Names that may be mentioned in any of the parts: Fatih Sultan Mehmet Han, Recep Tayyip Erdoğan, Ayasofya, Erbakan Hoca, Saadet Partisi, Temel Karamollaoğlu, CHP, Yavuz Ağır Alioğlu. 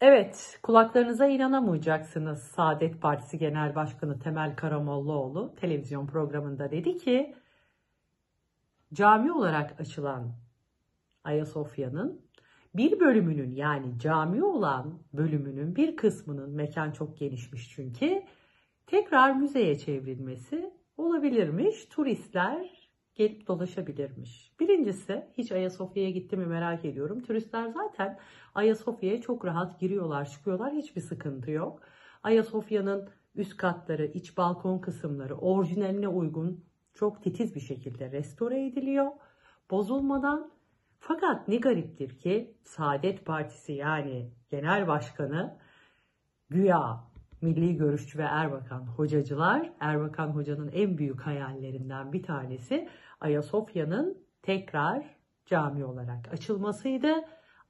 Evet, kulaklarınıza inanamayacaksınız. Saadet Partisi Genel Başkanı Temel Karamollaoğlu televizyon programında dedi ki, cami olarak açılan Ayasofya'nın bir bölümünün, yani cami olan bölümünün bir kısmının, mekan çok genişmiş çünkü, tekrar müzeye çevrilmesi olabilirmiş. Turistler gelip dolaşabilirmiş. Birincisi, hiç Ayasofya'ya gitti mi merak ediyorum. Turistler zaten Ayasofya'ya çok rahat giriyorlar, çıkıyorlar. Hiçbir sıkıntı yok. Ayasofya'nın üst katları, iç balkon kısımları orijinaline uygun çok titiz bir şekilde restore ediliyor, bozulmadan. Fakat ne gariptir ki Saadet Partisi, yani Genel Başkanı, güya milli görüşçü ve Erbakan hocacılar, Erbakan Hoca'nın en büyük hayallerinden bir tanesi Ayasofya'nın tekrar cami olarak açılmasıydı.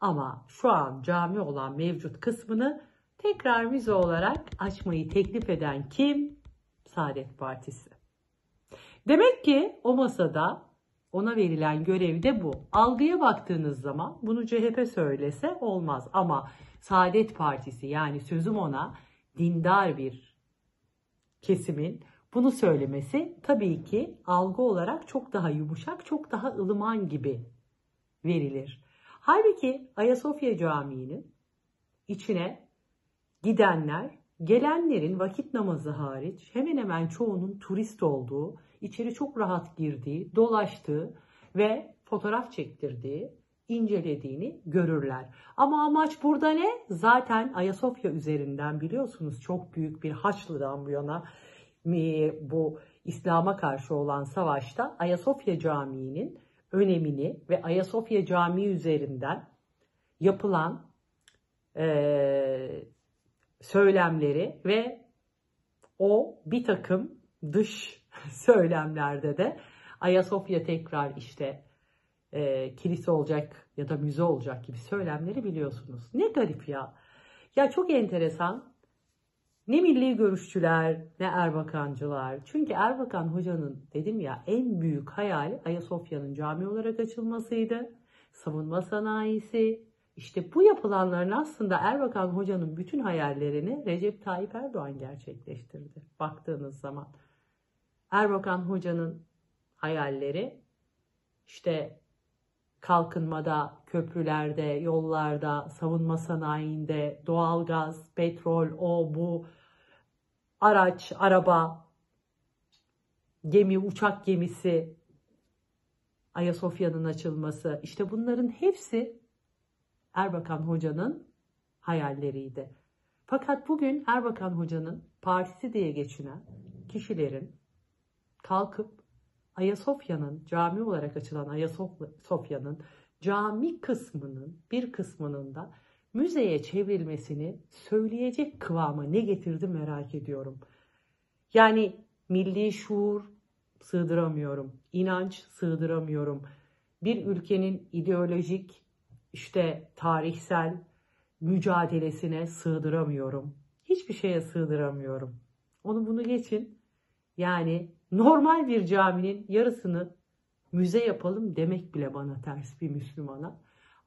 Ama şu an cami olan mevcut kısmını tekrar müze olarak açmayı teklif eden kim? Saadet Partisi. Demek ki o masada ona verilen görev de bu. Algıya baktığınız zaman bunu CHP söylese olmaz ama Saadet Partisi, yani sözüm ona dindar bir kesimin bunu söylemesi tabii ki algı olarak çok daha yumuşak, çok daha ılıman gibi verilir. Halbuki Ayasofya Camii'nin içine gidenler, gelenlerin vakit namazı hariç hemen hemen çoğunun turist olduğu, içeri çok rahat girdiği, dolaştığı ve fotoğraf çektirdiği, incelediğini görürler. Ama amaç burada ne? Zaten Ayasofya üzerinden biliyorsunuz çok büyük bir Haçlı'dan bu yana bu İslam'a karşı olan savaşta Ayasofya Camii'nin önemini ve Ayasofya Camii üzerinden yapılan söylemleri ve o bir takım dış söylemlerde de Ayasofya tekrar işte kilise olacak ya da müze olacak gibi söylemleri biliyorsunuz. Ne garip ya. Ya çok enteresan. Ne milli görüşçüler ne Erbakancılar. Çünkü Erbakan Hoca'nın, dedim ya, en büyük hayali Ayasofya'nın cami olarak açılmasıydı. Savunma sanayisi. İşte bu yapılanların aslında Erbakan Hoca'nın bütün hayallerini Recep Tayyip Erdoğan gerçekleştirdi. Baktığınız zaman Erbakan Hoca'nın hayalleri işte kalkınmada, köprülerde, yollarda, savunma sanayinde, doğalgaz, petrol, o bu, araç, araba, gemi, uçak gemisi, Ayasofya'nın açılması, işte bunların hepsi Erbakan Hoca'nın hayalleriydi. Fakat bugün Erbakan Hoca'nın partisi diye geçinen kişilerin kalkıp Ayasofya'nın, cami olarak açılan Ayasofya'nın cami kısmının bir kısmının da müzeye çevrilmesini söyleyecek kıvama ne getirdi merak ediyorum. Yani milli şuur sığdıramıyorum, inanç sığdıramıyorum. Bir ülkenin ideolojik, işte tarihsel mücadelesine sığdıramıyorum. Hiçbir şeye sığdıramıyorum. Onu bunu geçin. Yani normal bir caminin yarısını müze yapalım demek bile bana ters bir Müslümana.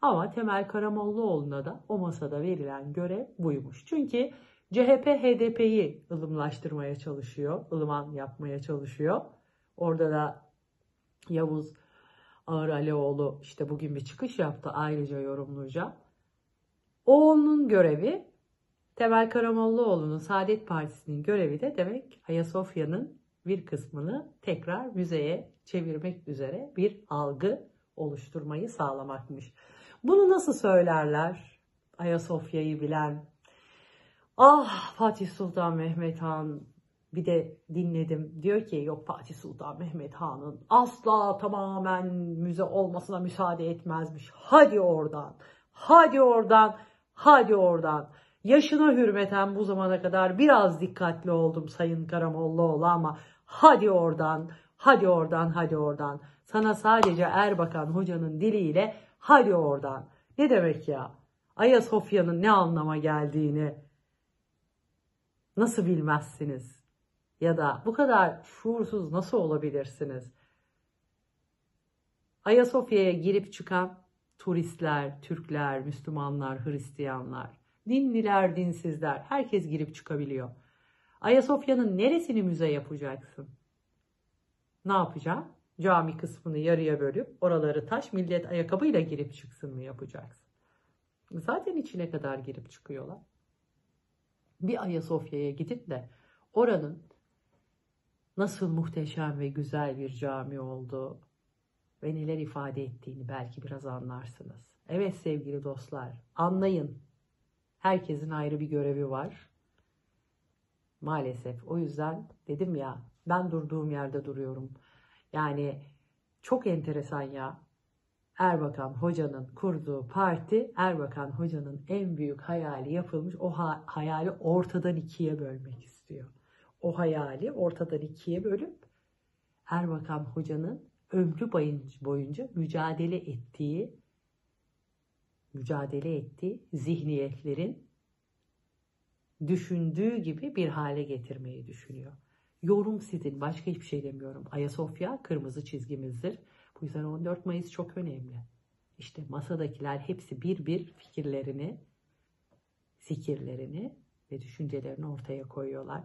Ama Temel Karamollaoğlu'na da o masada verilen görev buymuş. Çünkü CHP HDP'yi ılımlaştırmaya çalışıyor, ılıman yapmaya çalışıyor. Orada da Yavuz Ağır Alioğlu işte bugün bir çıkış yaptı, ayrıca yorumlayacağım. Onun görevi, Temel Karamollaoğlu'nun, Saadet Partisi'nin görevi de demek Ayasofya'nın bir kısmını tekrar müzeye çevirmek üzere bir algı oluşturmayı sağlamakmış. Bunu nasıl söylerler Ayasofya'yı bilen? Ah, Fatih Sultan Mehmet Han. Bir de dinledim, diyor ki yok, Fatih Sultan Mehmet Han'ın asla tamamen müze olmasına müsaade etmezmiş. Hadi oradan, hadi oradan, hadi oradan. Yaşına hürmeten bu zamana kadar biraz dikkatli oldum Sayın Karamollaoğlu ama hadi oradan, hadi oradan, hadi oradan. Sana sadece Erbakan Hoca'nın diliyle hadi oradan. Ne demek ya? Ayasofya'nın ne anlama geldiğini nasıl bilmezsiniz? Ya da bu kadar şuursuz nasıl olabilirsiniz? Ayasofya'ya girip çıkan turistler, Türkler, Müslümanlar, Hristiyanlar Dinliler, dinsizler, herkes girip çıkabiliyor. Ayasofya'nın neresini müze yapacaksın? Ne yapacağım? Cami kısmını yarıya bölüp oraları taş, millet ayakkabıyla girip çıksın mı yapacaksın? Zaten içine kadar girip çıkıyorlar. Bir Ayasofya'ya gidip de oranın nasıl muhteşem ve güzel bir cami olduğu ve neler ifade ettiğini belki biraz anlarsınız. Evet sevgili dostlar, anlayın. Herkesin ayrı bir görevi var. Maalesef. O yüzden dedim ya, ben durduğum yerde duruyorum. Yani çok enteresan ya. Erbakan Hoca'nın kurduğu parti, Erbakan Hoca'nın en büyük hayali yapılmış. O hayali ortadan ikiye bölmek istiyor. O hayali ortadan ikiye bölüp Erbakan Hoca'nın ömrü boyunca mücadele ettiği zihniyetlerin düşündüğü gibi bir hale getirmeyi düşünüyor. Yorum sizin, başka hiçbir şey demiyorum. Ayasofya kırmızı çizgimizdir. Bu yüzden 14 Mayıs çok önemli. İşte masadakiler hepsi bir fikirlerini, fikirlerini ve düşüncelerini ortaya koyuyorlar.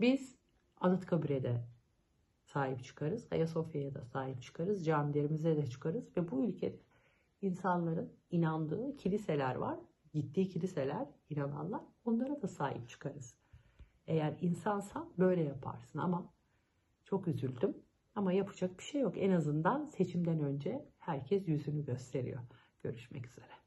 Biz Anıtkabir'e de sahip çıkarız, Ayasofya'ya da sahip çıkarız, camilerimize de çıkarız ve bu ülkede insanların inandığı kiliseler var, gittiği kiliseler, inananlar, onlara da sahip çıkarız. Eğer insansa böyle yaparsın ama çok üzüldüm ama yapacak bir şey yok. En azından seçimden önce herkes yüzünü gösteriyor. Görüşmek üzere.